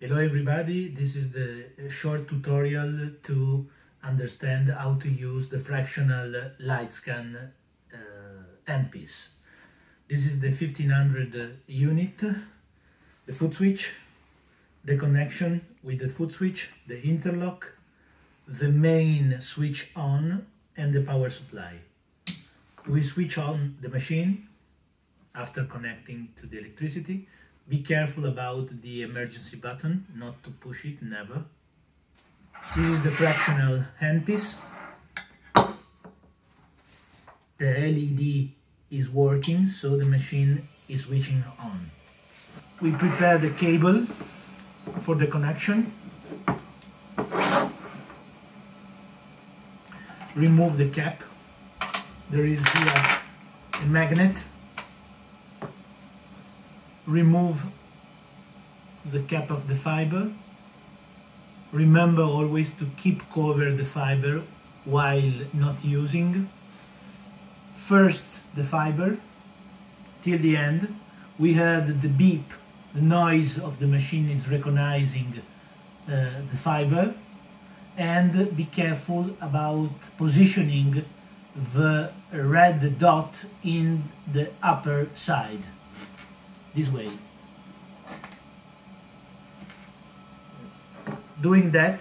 Hello everybody, this is the short tutorial to understand how to use the fractional LightScan handpiece. This is the 1500 unit, the foot switch, the connection with the foot switch, the interlock, the main switch on and the power supply. We switch on the machine after connecting to the electricity. Be careful about the emergency button, not to push it, never. This is the fractional handpiece. The LED is working, so the machine is switching on. We prepare the cable for the connection. Remove the cap. There is here a magnet. Remove the cap of the fiber. Remember always to keep cover the fiber while not using. First the fiber till the end. We heard the beep, the noise of the machine is recognizing the fiber, and be careful about positioning the red dot in the upper side. This way. Doing that,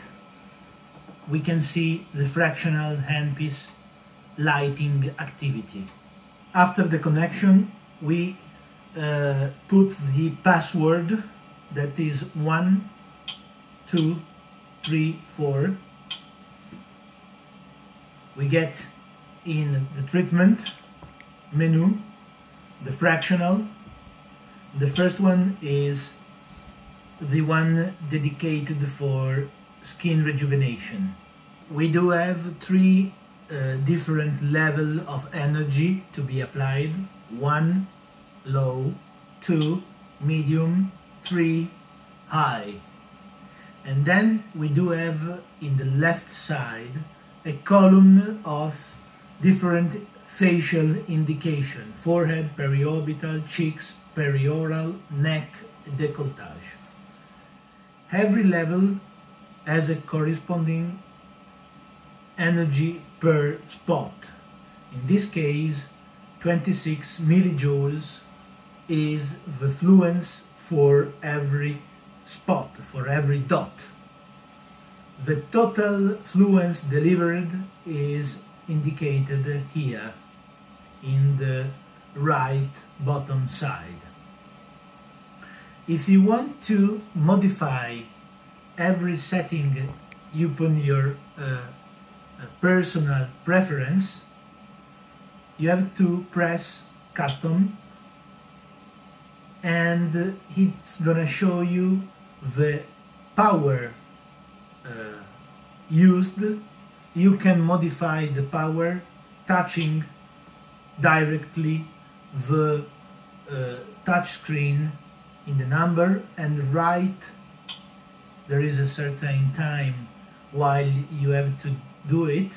we can see the fractional handpiece lighting activity. After the connection, we put the password that is 1234. We get in the treatment menu the fractional. The first one is the one dedicated for skin rejuvenation. We do have three different levels of energy to be applied. 1, low, 2, medium, 3, high. And then we do have in the left side a column of different facial indication: forehead, periorbital, cheeks, perioral, neck, décolletage. Every level has a corresponding energy per spot. In this case, 26 millijoules is the fluence for every spot, for every dot. The total fluence delivered is indicated here in the right bottom side. If you want to modify every setting upon your personal preference, you have to press custom, and it's gonna show you the power used. You can modify the power touching directly the touchscreen in the number, and write. There is a certain time while you have to do it,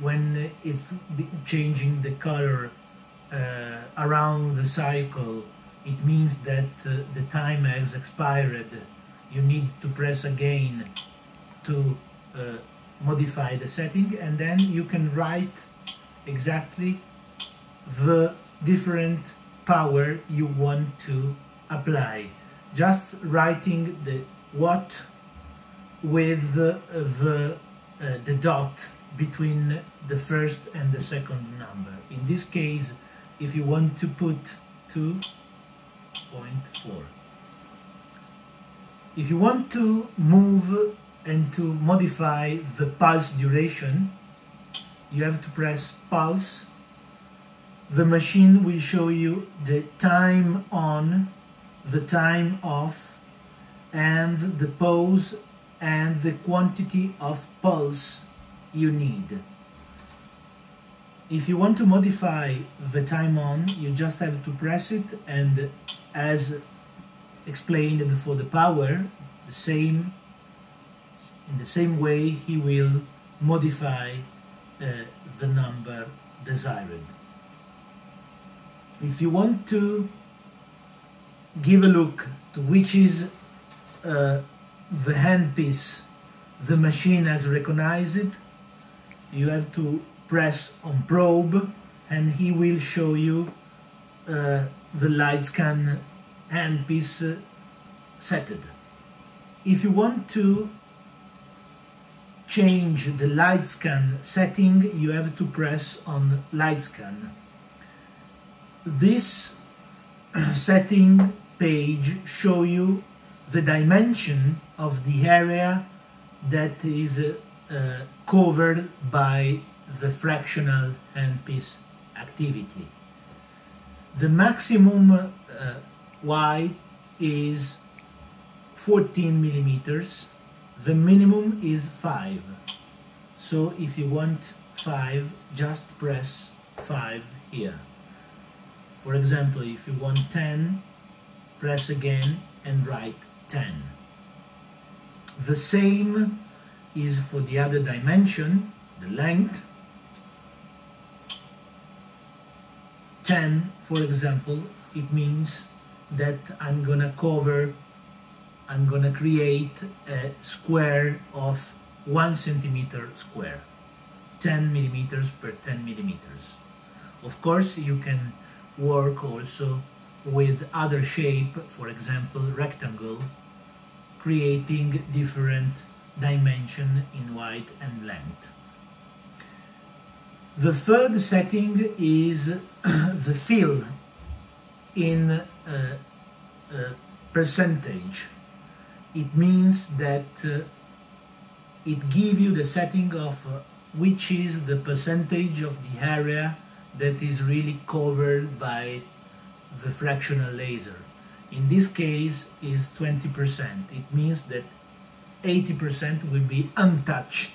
when it's changing the color around the cycle, it means that the time has expired. You need to press again to modify the setting, and then you can write exactly the different power you want to apply, just writing the watt with the dot between the first and the second number. In this case, if you want to put 2.4. If you want to move and to modify the pulse duration, you have to press pulse. The machine will show you the time on, the time off, and the pause and the quantity of pulse you need. If you want to modify the time on, you just have to press it, and as explained for the power, in the same way he will modify the number desired. If you want to give a look to which is the handpiece the machine has recognized, you have to press on probe and he will show you the LightScan handpiece setted. If you want to change the LightScan setting, you have to press on LightScan. This setting page shows you the dimension of the area that is covered by the fractional handpiece activity. The maximum Y is 14 millimeters, the minimum is 5. So if you want 5, just press 5 here. For example, if you want 10, press again and write 10. The same is for the other dimension, the length. 10, for example, it means that I'm gonna create a square of 1 centimeter square, 10 millimeters per 10 millimeters. Of course, you can work also with other shape, for example, rectangle, creating different dimension in width and length. The third setting is the fill in percentage. It means that it gives you the setting of which is the percentage of the area that is really covered by the fractional laser. In this case is 20%. It means that 80% will be untouched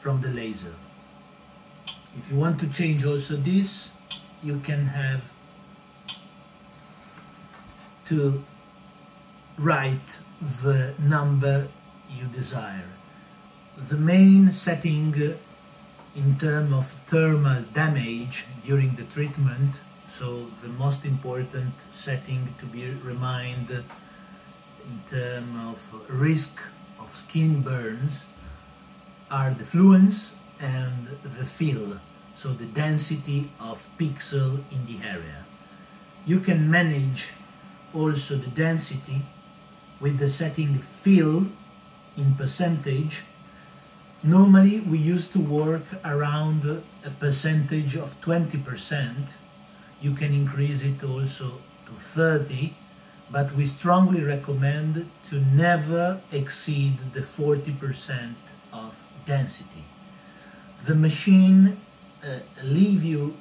from the laser. If you want to change also this, you can have to write the number you desire. The main setting in terms of thermal damage during the treatment, so the most important setting to be reminded in terms of risk of skin burns, are the fluence and the fill, so the density of pixel in the area. You can manage also the density with the setting fill in percentage. Normally we used to work around a percentage of 20%. You can increase it also to 30%, but we strongly recommend to never exceed the 40% of density. The machine leaves you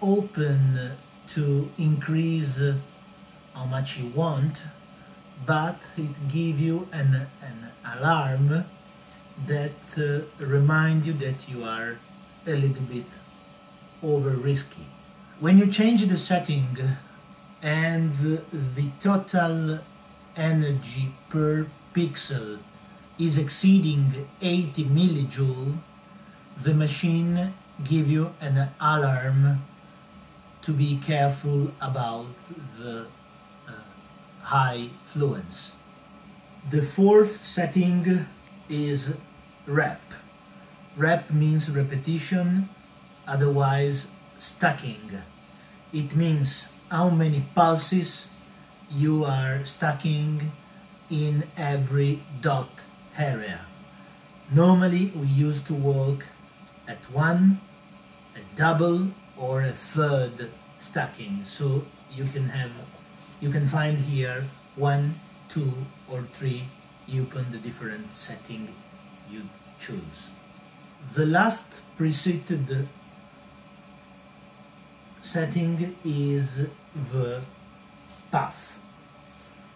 open to increase how much you want, but it gives you an alarm that reminds you that you are a little bit over risky. When you change the setting and the total energy per pixel is exceeding 80 millijoules, the machine gives you an alarm to be careful about the high fluence. The fourth setting is rep. Rep means repetition, otherwise stacking. It means how many pulses you are stacking in every dot area. Normally we used to work at 1, a double or a third stacking, so you can find here 1, 2 or 3 upon the different setting you choose. The last preseted setting is the path.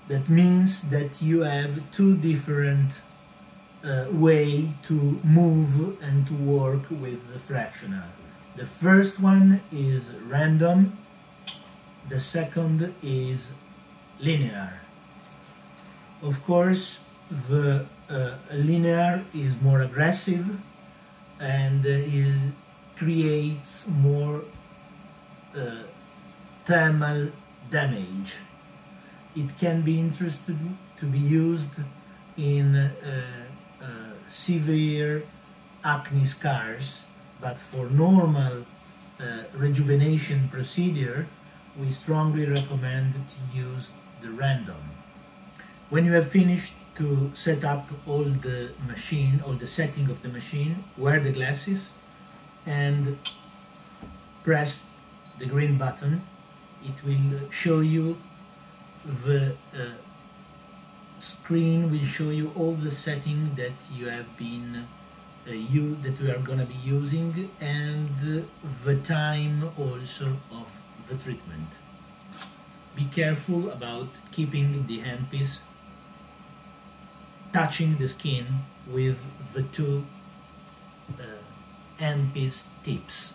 That means that you have two different way to move and to work with the fractional. The first one is random, the second is linear. Of course, the linear is more aggressive and it creates more thermal damage. it can be interested to be used in severe acne scars, but for normal rejuvenation procedure, we strongly recommend to use the random. When you have finished to set up all the machine, all the setting of the machine, wear the glasses and press the green button. It will show you the screen will show you all the settings that you have been that we are going to be using, and the time also of the treatment. Be careful about keeping the handpiece touching the skin with the two handpiece tips.